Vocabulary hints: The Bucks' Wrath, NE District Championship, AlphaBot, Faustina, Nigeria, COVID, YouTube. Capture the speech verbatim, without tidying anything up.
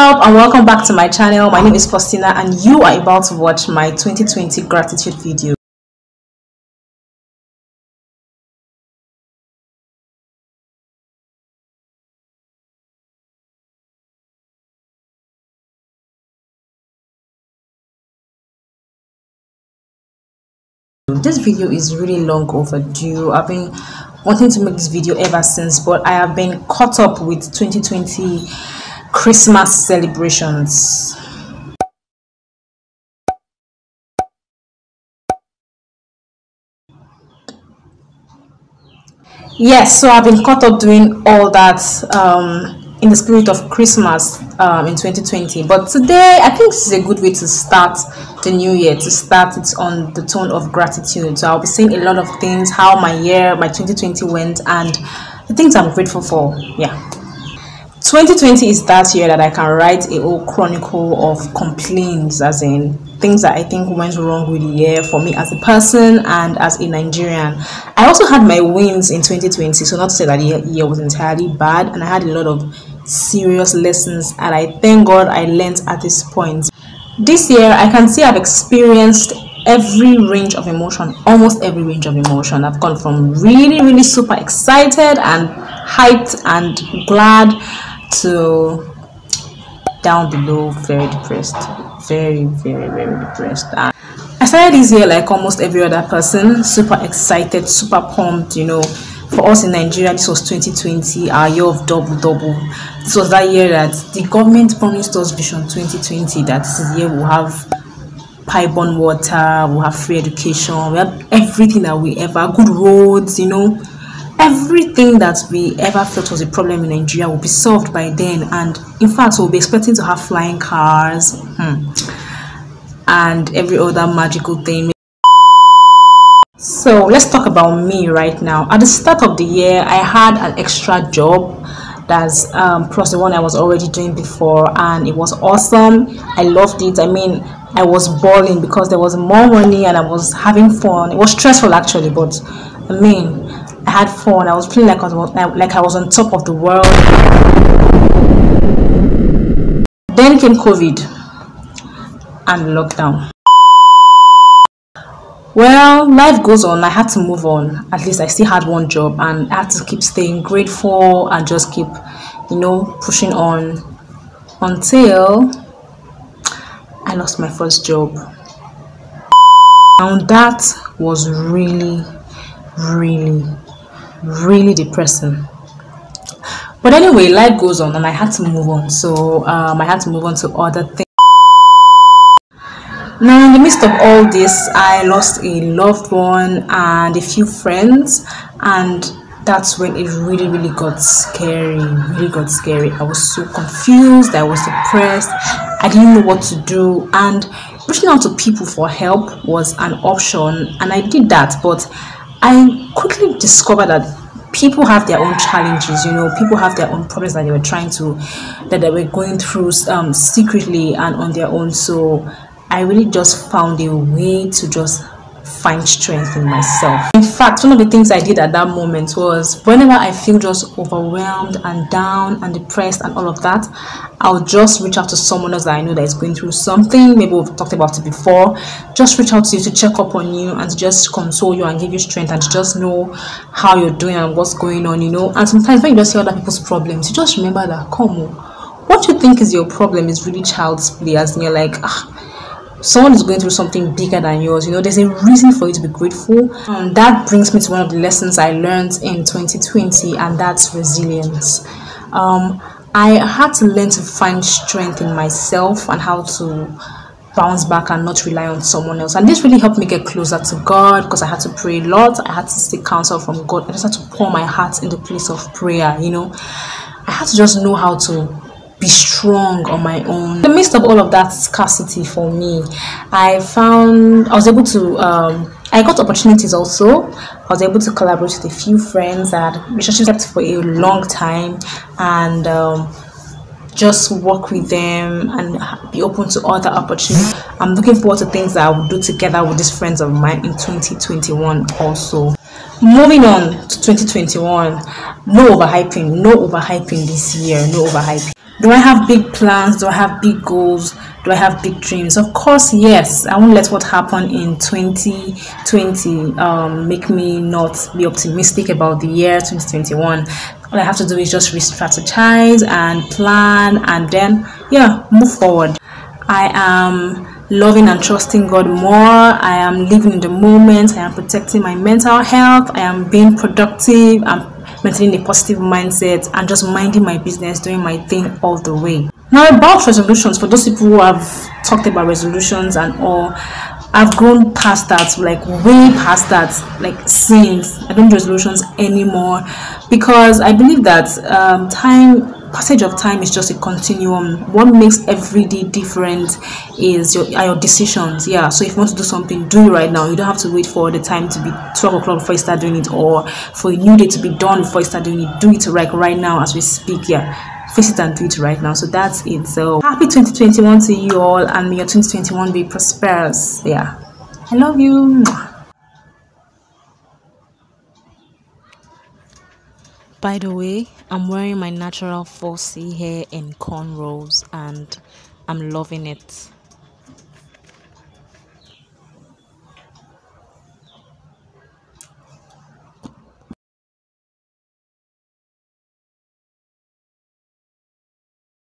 Up and welcome back to my channel. My name is Faustina and you are about to watch my twenty twenty gratitude video. This video is really long overdue. I've been wanting to make this video ever since, but I have been caught up with twenty twenty Christmas celebrations. Yes, so I've been caught up doing all that um, in the spirit of Christmas um, in twenty twenty. But today, I think this is a good way to start the new year, to start it on the tone of gratitude. So I'll be saying a lot of things, how my year, my twenty twenty went, and the things I'm grateful for. Yeah. twenty twenty is that year that I can write a whole chronicle of complaints, as in things that I think went wrong with the year for me as a person and as a Nigerian. I also had my wins in twenty twenty, so not to say that the year was entirely bad, and I had a lot of serious lessons, and I thank God I learned at this point. This year, I can say I've experienced every range of emotion, almost every range of emotion. I've gone from really, really super excited and hyped and glad to down below, very depressed, very very very depressed. And I started this year like almost every other person, super excited, super pumped. You know, for us in Nigeria, this was twenty twenty, our year of double double. This was that year that the government promised us Vision twenty twenty, that this year we'll have pipe-borne water, we'll have free education, we have everything that we ever, good roads, you know, everything that we ever felt was a problem in Nigeria will be solved by then. And in fact, we'll be expecting to have flying cars hmm, and every other magical thing. So let's talk about me right now. At the start of the year, I had an extra job that's um, plus the one I was already doing before, and it was awesome. I loved it. I mean, I was bawling because there was more money and I was having fun. It was stressful actually, but I mean, I had fun. I was feeling like I was, like I was on top of the world. Then came COVID and lockdown. Well, life goes on. I had to move on. At least I still had one job, and I had to keep staying grateful and just keep, you know, pushing on until I lost my first job. And that was really, really, really depressing. But anyway, life goes on and I had to move on. So um, I had to move on to other things. Now, in the midst of all this, I lost a loved one and a few friends, and that's when it really, really got scary. Really got scary. I was so confused. I was depressed. I didn't know what to do, and reaching out to people for help was an option, and I did that, but I quickly discovered that people have their own challenges. You know, people have their own problems that they were trying to, that they were going through um, secretly and on their own. So I really just found a way to just find strength in myself. In fact, one of the things I did at that moment was, whenever I feel just overwhelmed and down and depressed and all of that, I'll just reach out to someone else that I know that is going through something. Maybe we've talked about it before. Just reach out to you to check up on you and to just console you and give you strength and to just know how you're doing and what's going on, you know. And sometimes when you just hear other people's problems, you just remember that, come on, what you think is your problem is really child's play, as in you're like, ah, someone is going through something bigger than yours. You know, there's a reason for you to be grateful. And that brings me to one of the lessons I learned in twenty twenty, and that's resilience. Um, I had to learn to find strength in myself and how to bounce back and not rely on someone else. And this really helped me get closer to God, because I had to pray a lot. I had to seek counsel from God. I just had to pour my heart in the place of prayer, you know. I had to just know how to be strong on my own. In the midst of all of that scarcity for me, I found I was able to um I got opportunities. Also, I was able to collaborate with a few friends that relationships kept for a long time, and um just work with them and be open to other opportunities. I'm looking forward to things that I will do together with these friends of mine in twenty twenty-one. Also, moving on to twenty twenty-one, no overhyping, no overhyping this year, no overhyping. Do I have big plans? Do I have big goals? Do I have big dreams? Of course, yes. I won't let what happened in twenty twenty um, make me not be optimistic about the year twenty twenty-one. All I have to do is just re-strategize and plan, and then, yeah, move forward. I am loving and trusting God more. I am living in the moment. I am protecting my mental health. I am being productive. I'm maintaining a positive mindset and just minding my business, doing my thing all the way. Now, about resolutions, for those people who have talked about resolutions and all, I've grown past that, like way past that, like since I don't do resolutions anymore, because I believe that um, time passage of time is just a continuum. What makes every day different is your, are your decisions. Yeah, so if you want to do something, do it right now. You don't have to wait for the time to be twelve o'clock before you start doing it, or for a new day to be done before you start doing it. Do it right, right now as we speak. Yeah, face it and do it right now. So that's it. So happy twenty twenty-one to you all, and may your twenty twenty-one be prosperous. Yeah, I love you. By the way, I'm wearing my natural four C hair in cornrows and I'm loving it.